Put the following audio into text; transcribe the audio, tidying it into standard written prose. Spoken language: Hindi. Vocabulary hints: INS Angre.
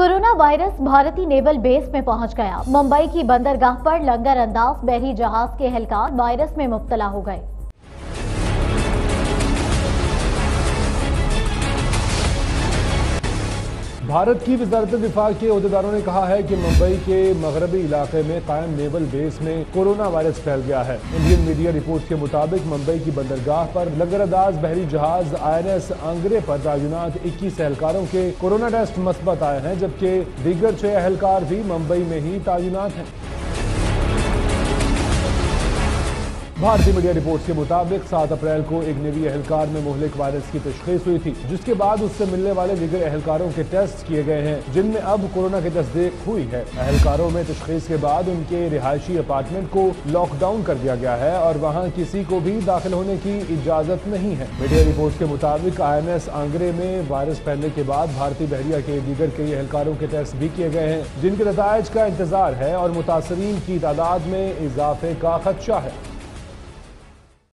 कोरोना वायरस भारतीय नेवल बेस में पहुंच गया। मुंबई की बंदरगाह पर लंगर अंदाज बहरी जहाज के एहलकार वायरस में मुब्तला हो गए। भारत की वजारत विफाक के अहदेदारों ने कहा है कि मुंबई के मगरबी इलाके में कायम नेवल बेस में कोरोना वायरस फैल गया है। इंडियन मीडिया रिपोर्ट के मुताबिक मुंबई की बंदरगाह पर लंगरअंदाज बहरी जहाज INS आंग्रे पर तैनात 21 एहलकारों के कोरोना टेस्ट मस्बत आए हैं, जबकि दीगर 6 एहलकार भी मुंबई में ही तैनात हैं। भारतीय मीडिया रिपोर्ट्स के मुताबिक 7 अप्रैल को एक नेवी एहलकार में मुहलिक वायरस की तशखीस हुई थी, जिसके बाद उससे मिलने वाले दीगर एहलकारों के टेस्ट किए गए हैं, जिनमें अब कोरोना की तस्दीक हुई है। एहलकारों में तशखीस के बाद उनके रिहायशी अपार्टमेंट को लॉकडाउन कर दिया गया है और वहाँ किसी को भी दाखिल होने की इजाज़त नहीं है। मीडिया रिपोर्ट्स के मुताबिक INS आंग्रे में वायरस फैलने के बाद भारतीय बहरिया के दीगर कई एहलकारों के टेस्ट भी किए गए हैं, जिनके नतीजे का इंतजार है और मुतासरीन की तादाद में इजाफे का खदशा है।